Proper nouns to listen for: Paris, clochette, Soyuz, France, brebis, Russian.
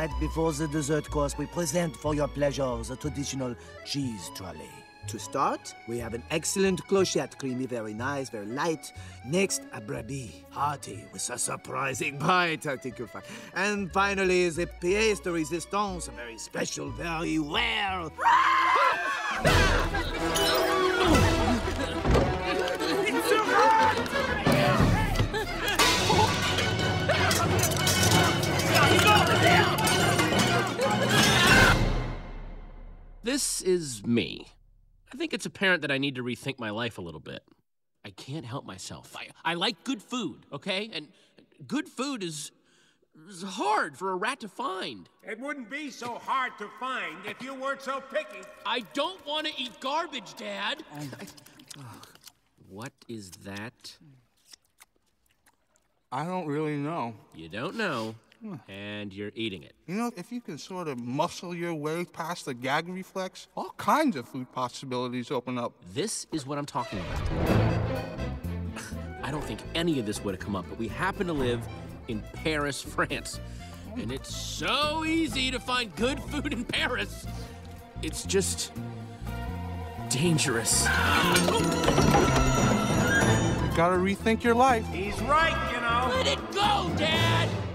night before the dessert course, we present for your pleasure the traditional cheese trolley. To start, we have an excellent clochette, creamy, very nice, very light. Next, a brebis, hearty, with a surprising bite, I think you'll find. And finally, the pièce de résistance, a very special, very well. It's so hot! This is me. I think it's apparent that I need to rethink my life a little bit. I can't help myself. I like good food, okay? And good food is hard for a rat to find. It wouldn't be so hard to find if you weren't so picky. I don't want to eat garbage, Dad. What is that? I don't really know. You don't know? And you're eating it. You know, if you can sort of muscle your way past the gag reflex, all kinds of food possibilities open up. This is what I'm talking about. I don't think any of this would have come up, but we happen to live in Paris, France. And it's so easy to find good food in Paris. It's just dangerous. You gotta rethink your life. He's right, you know. Let it go, Dad!